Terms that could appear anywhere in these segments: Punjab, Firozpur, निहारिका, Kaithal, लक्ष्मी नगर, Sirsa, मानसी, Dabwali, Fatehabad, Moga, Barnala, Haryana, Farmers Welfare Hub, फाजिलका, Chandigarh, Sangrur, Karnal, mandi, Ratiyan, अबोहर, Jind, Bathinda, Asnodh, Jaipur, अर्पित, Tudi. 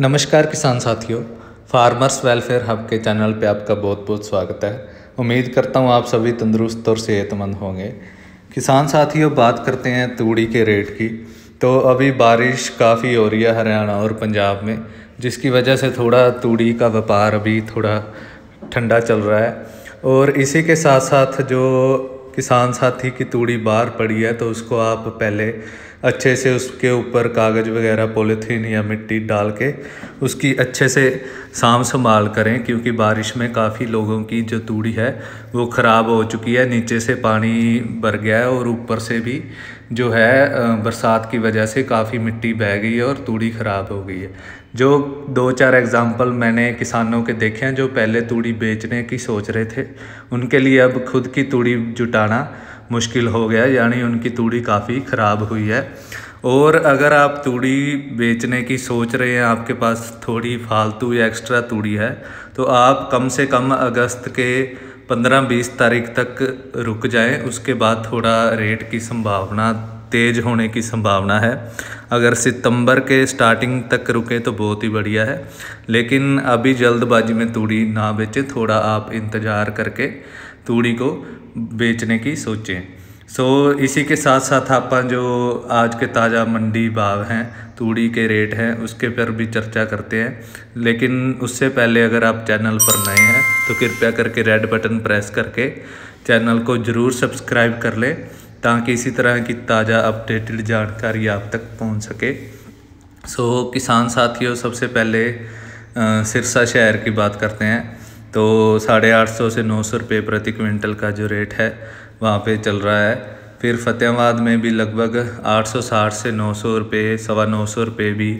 नमस्कार किसान साथियों, फार्मर्स वेलफेयर हब के चैनल पे आपका बहुत बहुत स्वागत है। उम्मीद करता हूँ आप सभी तंदुरुस्त और सेहतमंद होंगे। किसान साथियों, बात करते हैं तूड़ी के रेट की। तो अभी बारिश काफ़ी हो रही है हरियाणा और पंजाब में, जिसकी वजह से थोड़ा तूड़ी का व्यापार अभी थोड़ा ठंडा चल रहा है। और इसी के साथ साथ जो किसान साथी की तूड़ी बाहर पड़ी है तो उसको आप पहले अच्छे से उसके ऊपर कागज़ वगैरह पॉलीथीन या मिट्टी डाल के उसकी अच्छे से सांभ संभाल करें, क्योंकि बारिश में काफ़ी लोगों की जो तूड़ी है वो ख़राब हो चुकी है। नीचे से पानी भर गया है और ऊपर से भी जो है बरसात की वजह से काफ़ी मिट्टी बह गई है और तूड़ी ख़राब हो गई है। जो दो चार एग्ज़ाम्पल मैंने किसानों के देखे हैं जो पहले तूड़ी बेचने की सोच रहे थे, उनके लिए अब खुद की तूड़ी जुटाना मुश्किल हो गया, यानी उनकी तूड़ी काफ़ी ख़राब हुई है। और अगर आप तूड़ी बेचने की सोच रहे हैं, आपके पास थोड़ी फालतू या एक्स्ट्रा तूड़ी है, तो आप कम से कम अगस्त के 15-20 तारीख तक रुक जाएं। उसके बाद थोड़ा रेट की संभावना तेज़ होने की संभावना है। अगर सितंबर के स्टार्टिंग तक रुके तो बहुत ही बढ़िया है, लेकिन अभी जल्दबाजी में तूड़ी ना बेचें, थोड़ा आप इंतज़ार करके तूड़ी को बेचने की सोचें। इसी के साथ साथ आप जो आज के ताज़ा मंडी भाव हैं, तूड़ी के रेट हैं, उसके पर भी चर्चा करते हैं। लेकिन उससे पहले अगर आप चैनल पर नए हैं तो कृपया करके रेड बटन प्रेस करके चैनल को ज़रूर सब्सक्राइब कर लें, ताकि इसी तरह की ताज़ा अपडेटेड जानकारी आप तक पहुंच सके। किसान साथियों, सबसे पहले सिरसा शहर की बात करते हैं। तो 850 से 900 रुपये प्रति क्विंटल का जो रेट है वहाँ पे चल रहा है। फिर फतेहाबाद में भी लगभग 860 से 900 रुपये, 925 रुपये भी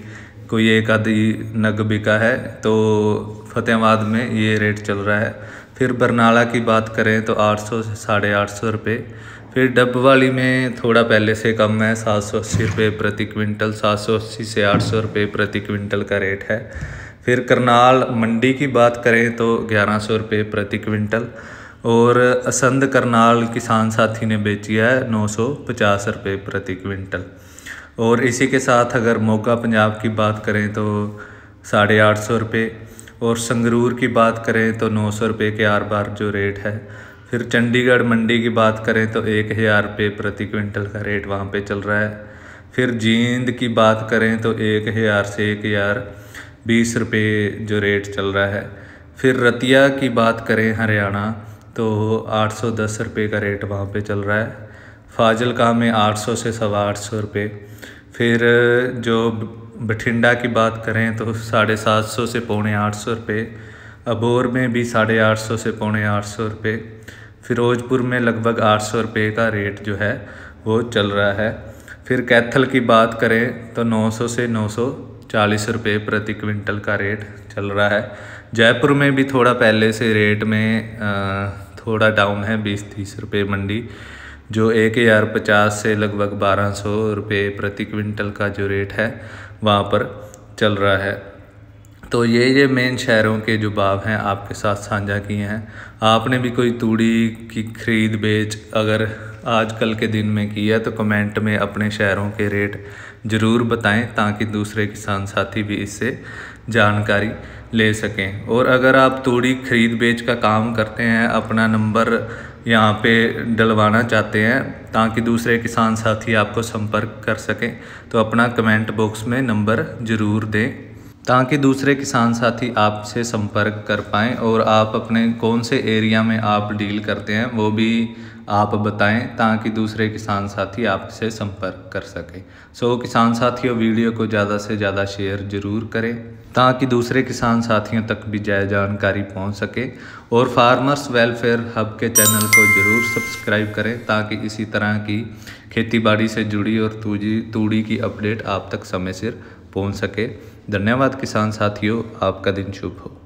कोई एक आधी नग बिका है, तो फतेहाबाद में ये रेट चल रहा है। फिर बरनाला की बात करें तो 800 से 850 रुपये। फिर डबवाली में थोड़ा पहले से कम है, 780 रुपये प्रति क्विंटल, 780 से 800 रुपये प्रति क्विंटल का रेट है। फिर करनाल मंडी की बात करें तो 1100 रुपये प्रति क्विंटल, और असंध करनाल किसान साथी ने बेची है 950 रुपये प्रति क्विंटल। और इसी के साथ अगर मोगा पंजाब की बात करें तो 850 रुपये, और संगरूर की बात करें तो 900 रुपये के आर पार जो रेट है। फिर चंडीगढ़ मंडी की बात करें तो 1000 रुपये प्रति क्विंटल का रेट वहाँ पे चल रहा है। फिर जींद की बात करें तो 1000 से 1020 रुपये जो रेट चल रहा है। फिर रतिया की बात करें हरियाणा तो 810 रुपये का रेट वहाँ पे चल रहा है। फाजिलका में 800 से 825 रुपये। फिर जो बठिंडा की बात करें तो 750 से 850 रुपये। अबोहर में भी 850 से 850 रुपये। फिरोजपुर में लगभग 800 रुपये का रेट जो है वो चल रहा है। फिर कैथल की बात करें तो 900 से 940 रुपये प्रति क्विंटल का रेट चल रहा है। जयपुर में भी थोड़ा पहले से रेट में थोड़ा डाउन है, 20-30 रुपये मंडी, जो 1050 से लगभग 1200 रुपये प्रति क्विंटल का जो रेट है वहाँ पर चल रहा है। तो ये मेन शहरों के जो भाव हैं आपके साथ साझा किए हैं। आपने भी कोई तूड़ी की खरीद बेच अगर आजकल के दिन में की है तो कमेंट में अपने शहरों के रेट ज़रूर बताएं, ताकि दूसरे किसान साथी भी इससे जानकारी ले सकें। और अगर आप तूड़ी खरीद बेच का काम करते हैं, अपना नंबर यहाँ पे डलवाना चाहते हैं ताकि दूसरे किसान साथी आपको संपर्क कर सकें, तो अपना कमेंट बॉक्स में नंबर ज़रूर दें, ताकि दूसरे किसान साथी आपसे संपर्क कर पाएँ। और आप अपने कौन से एरिया में आप डील करते हैं वो भी आप बताएं, ताकि दूसरे किसान साथी आपसे संपर्क कर सकें। किसान साथियों, वीडियो को ज़्यादा से ज़्यादा शेयर ज़रूर करें, ताकि दूसरे किसान साथियों तक भी जानकारी पहुंच सके। और फार्मर्स वेलफेयर हब के चैनल को ज़रूर सब्सक्राइब करें, ताकि इसी तरह की खेतीबाड़ी से जुड़ी और तूड़ी की अपडेट आप तक समय सिर पहुँच सके। धन्यवाद किसान साथियों, आपका दिन शुभ हो।